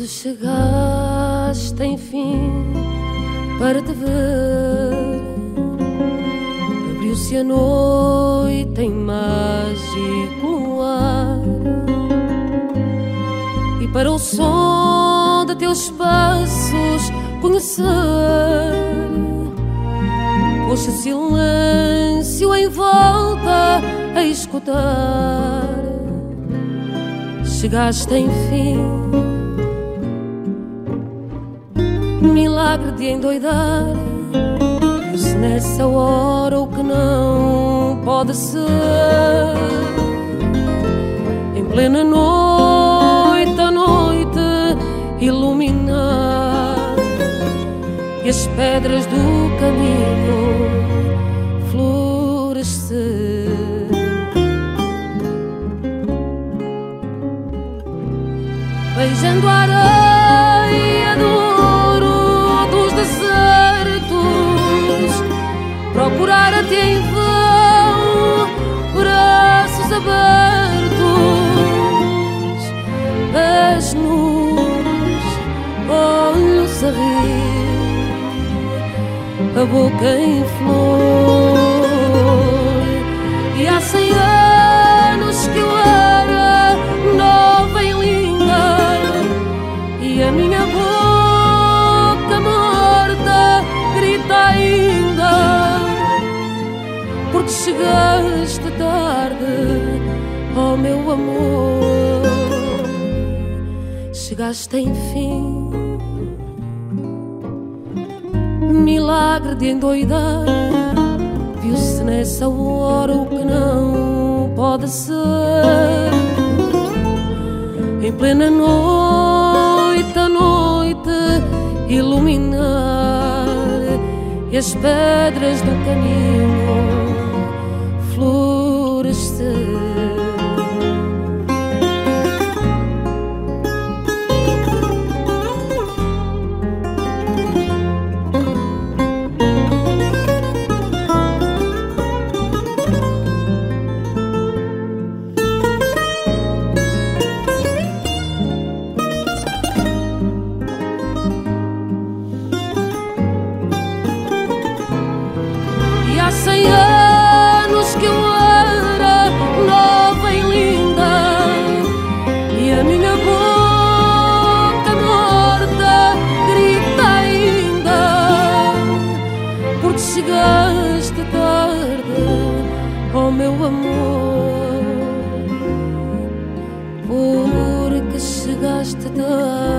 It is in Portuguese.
Quando chegaste enfim para te ver, abriu-se a noite em mágico ar, e para o som de teus passos conhecer, pôs-se silêncio em volta a escutar. Chegaste enfim, milagre de endoidar. Viu-se nessa hora o que não pode ser. Em plena noite, a noite iluminar, e as pedras do caminho florescer. Beijando a areia do desertos, procurar-te em vão, braços abertos, pés nus, olhos a rir, a boca em flor. E há 100 anos que eu era nova e linda, e a minha boca ainda, porque chegaste tarde, oh meu amor. Chegaste enfim, milagre de endoidar. Viu-se nessa hora o que não pode ser. Em plena noite, a noite iluminar, e as pedras do caminho florescer. Há 100 anos que eu era nova e linda, e a minha boca morta grita ainda, porque chegaste tarde, oh meu amor, porque chegaste tarde.